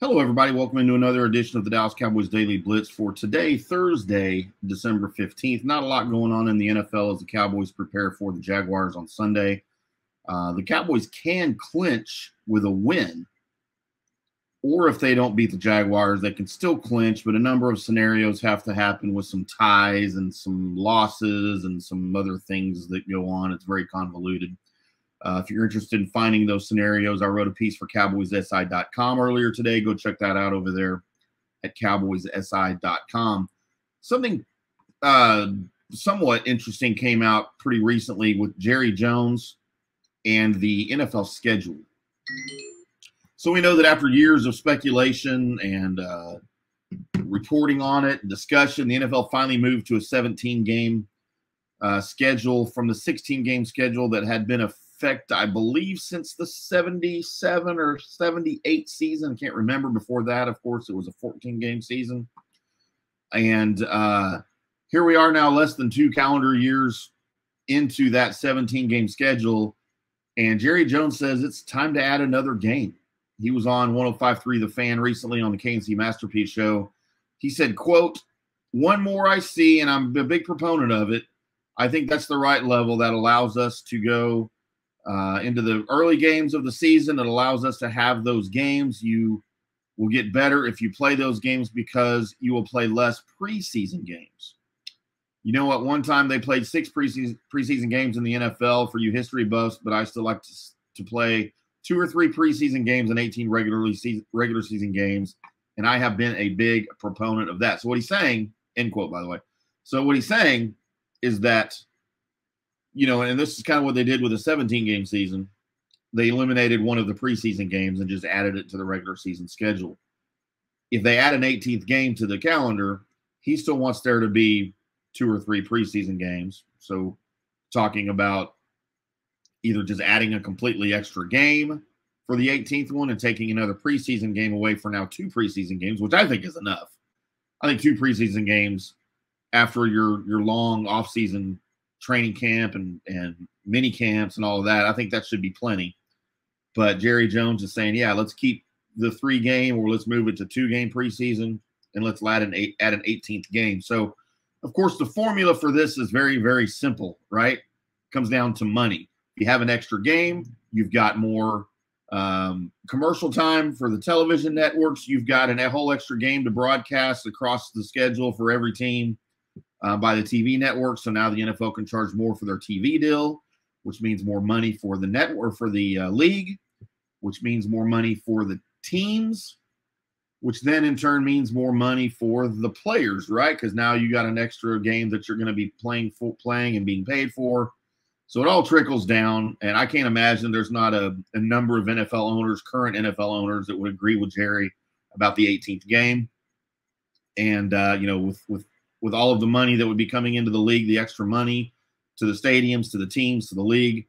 Hello, everybody. Welcome into another edition of the Dallas Cowboys Daily Blitz for today, Thursday, December 15th. Not a lot going on in the NFL as the Cowboys prepare for the Jaguars on Sunday. The Cowboys can clinch with a win, or if they don't beat the Jaguars, they can still clinch, but a number of scenarios have to happen with some ties and some losses and some other things that go on. It's very convoluted. If you're interested in finding those scenarios, I wrote a piece for CowboysSI.com earlier today. Go check that out over there at CowboysSI.com. Something somewhat interesting came out pretty recently with Jerry Jones and the NFL schedule. So we know that after years of speculation and reporting on it, discussion, the NFL finally moved to a 17-game schedule from the 16-game schedule that had been a effect, I believe, since the 77 or 78 season. I can't remember before that. Of course, it was a 14-game season. And here we are now less than two calendar years into that 17-game schedule. And Jerry Jones says it's time to add another game. He was on 105.3 The Fan recently on the K&C Masterpiece Show. He said, quote, "One more I see, and I'm a big proponent of it. I think that's the right level that allows us to go into the early games of the season. It allows us to have those games. You will get better if you play those games because you will play less preseason games. You know what? One time they played six preseason games in the NFL for you history buffs, but I still like to play two or three preseason games and 18 regular season games, and I have been a big proponent of that." So what he's saying, end quote, by the way. So what he's saying is that, you know, and this is kind of what they did with a 17-game season. They eliminated one of the preseason games and just added it to the regular season schedule. If they add an 18th game to the calendar, he still wants there to be two or three preseason games. So talking about either just adding a completely extra game for the 18th one and taking another preseason game away for now two preseason games, which I think is enough. I think two preseason games after your long offseason training camp and mini camps and all of that, I think that should be plenty. But Jerry Jones is saying, yeah, let's keep the 3-game or let's move it to 2-game preseason and let's add an 18th game. So, of course, the formula for this is very, very simple, right? It comes down to money. If you have an extra game, you've got more commercial time for the television networks. You've got a whole extra game to broadcast across the schedule for every team by the TV network. So now the NFL can charge more for their TV deal, which means more money for the network, for the league, which means more money for the teams, which then in turn means more money for the players, right? Because now you got an extra game that you're going to be playing and being paid for. So it all trickles down, and I can't imagine there's not a number of NFL owners, current NFL owners, that would agree with Jerry about the 18th game. And, you know, with all of the money that would be coming into the league, the extra money to the stadiums, to the teams, to the league,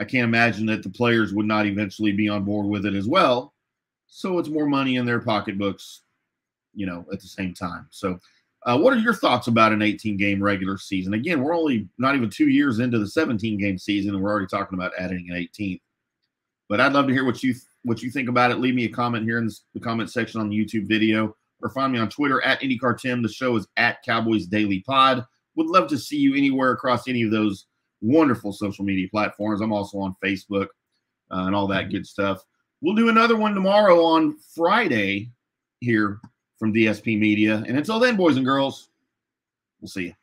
I can't imagine that the players would not eventually be on board with it as well. So it's more money in their pocketbooks, you know, at the same time. So what are your thoughts about an 18-game regular season? Again, we're only not even 2 years into the 17-game season, and we're already talking about adding an 18th. But I'd love to hear what you think about it. Leave me a comment here in the comment section on the YouTube video, or find me on Twitter at IndyCarTim. The show is at Cowboys Daily Pod. Would love to see you anywhere across any of those wonderful social media platforms. I'm also on Facebook and all that good stuff. We'll do another one tomorrow on Friday here from DSP Media. And until then, boys and girls, we'll see you.